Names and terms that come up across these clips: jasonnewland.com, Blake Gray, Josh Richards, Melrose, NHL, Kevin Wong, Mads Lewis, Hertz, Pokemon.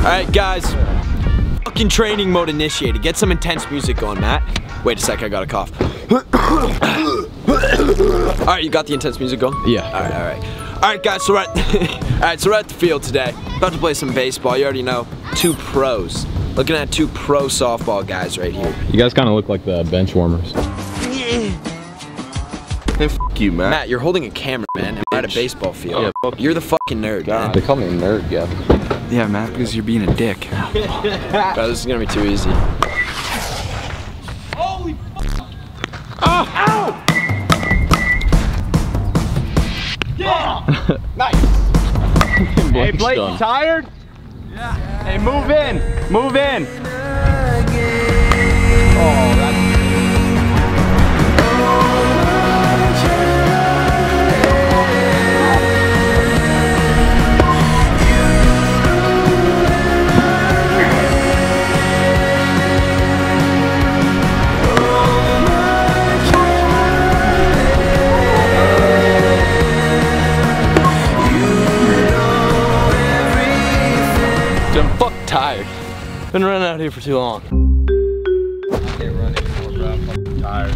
Alright guys, fucking training mode initiated. Get some intense music going, Matt. Wait a sec, I got a cough. Alright, you got the intense music going? Yeah. Alright. Alright guys, so we're at the field today. About to play some baseball, you already know. Two pros. Looking at two pro softball guys right here. You guys kind of look like the bench warmers. Hey, fuck you, Matt. Matt, you're holding a camera, man, and we're at a baseball field. Yeah, fuck you're the fucking nerd, God. Man. They call me a nerd, yeah. Yeah, Matt, because you're being a dick. Bro, this is gonna be too easy. Holy fuck! Oh! Ow! Yeah! Oh. Nice! Hey, Blake, you tired? Yeah. Hey, move in! Move in! Oh, that's... I'm fucking tired. Been running out here for too long. I can't run anymore, bro. I'm fucking tired.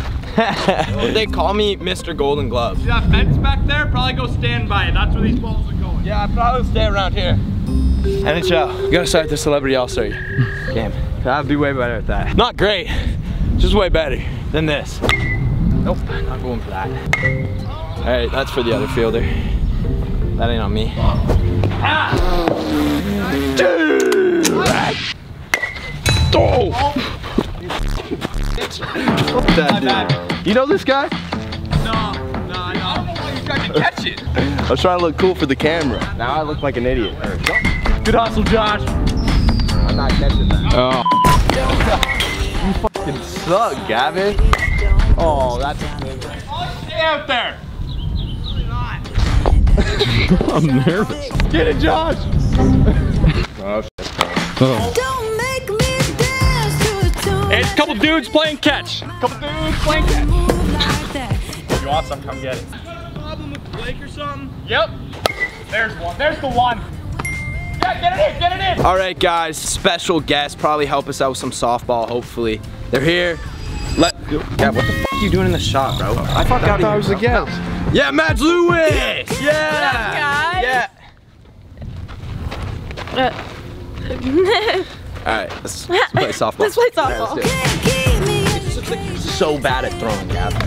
They call me Mr. Golden Glove. See that fence back there? Probably go stand by it. That's where these balls are going. Yeah, I probably stay around here. NHL, we gotta start the Celebrity All-Star game. I'd be way better at that. Not great, just way better than this. Nope, not going for that. All right, that's for the other fielder. That ain't on me. Ah! Dude! Oh! What that dude? You know this guy? No, I don't know why you tried to catch it. I was trying to look cool for the camera. Now I look like an idiot. Good hustle, Josh. I'm not catching that. Oh. You fucking suck, Gavin. Oh, that's a favorite. Oh, stay out there. Really not. I'm nervous. Get it, Josh. Oh, shit. Oh. Don't make me dance to it, don't it's a couple dudes playing catch. If you want some, come get it. Got a problem with Blake or something? Yep. There's one. There's the one. Yeah, get it in. All right, guys. Special guest. Probably help us out with some softball, hopefully. They're here. Yeah, what the f*** are you doing in the shot, bro? I thought I was a guest. Yeah, Mads Lewis. Yeah. Yeah. Yeah. Alright, let's play softball. Let's play softball. It's like so bad at throwing, Gavin.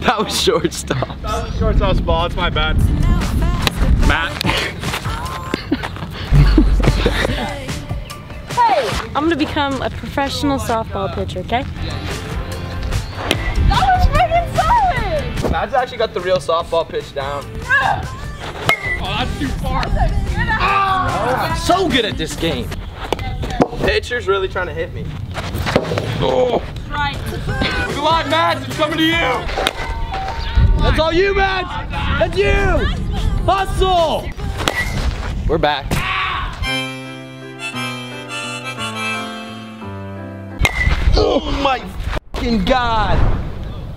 That was shortstop. That was shortstop's ball, it's my bad. Matt. Hey, I'm gonna become a professional softball pitcher, okay? That was freaking solid! Matt's actually got the real softball pitch down. Yeah. Oh, that's too far. Ah, so good at this game. Pitcher's really trying to hit me. Oh. Right. Look alive, Mads. It's coming to you. That's all you, Mads. That's you. Hustle. We're back. Oh my fucking God.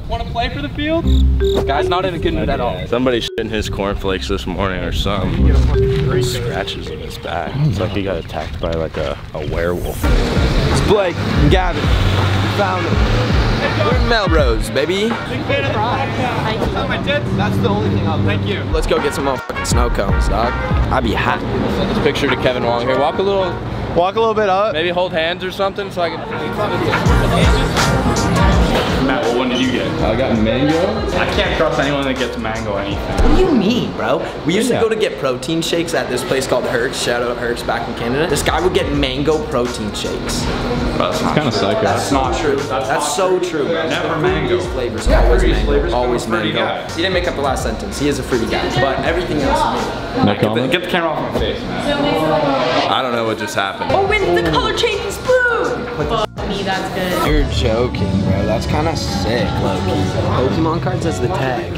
Want to play for the field? This guy's not in a good mood at all. Somebody shitting his cornflakes this morning or something. Scratches on his back. It's like he got attacked by like a werewolf. It's Blake and Gavin. We found him. We're in Melrose, baby. That's the only thing I'll do. Thank you. Let's go get some motherfucking snow cones, dog. I'd be happy. Send this picture to Kevin Wong here. Walk a little bit up. Maybe hold hands or something so I can. Matt, what one did you get? I got mango. I can't trust anyone that gets mango anything. What do you mean, bro? We used to go to get protein shakes at this place called Hertz. Shout out Hertz back in Canada. This guy would get mango protein shakes. Bro, that's kind of psycho. That's not true. That's so true, bro. Never mango. Flavors, always mango. Always mango. He didn't make up the last sentence. He is a fruity guy, but everything else is mango. No comment? Get the camera off my face, man. I don't know what just happened. Oh, when the color changes blue. That's good. You're joking, bro. That's kind of sick, Loki. Pokemon cards as the tag.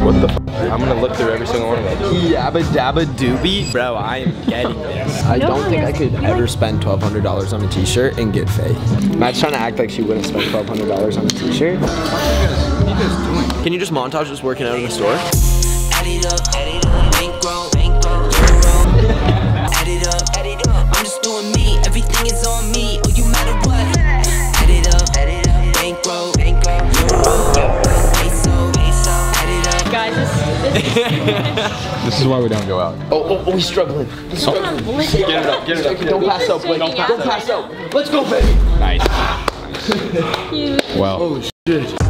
What the f? I'm gonna look through every single one of them. Yabba dabba doobie. Bro, I am getting this. I don't think I could ever spend $1,200 on a t-shirt and get fake. Matt's trying to act like she wouldn't spend $1,200 on a t-shirt. What are you guys doing? Can you just montage us working out in the store? This is why we don't go out. Oh, he's struggling. He's struggling. Oh. Get it up. Don't pass up, Blake. Don't pass up. Let's go, baby. Nice. Wow. Oh, shit.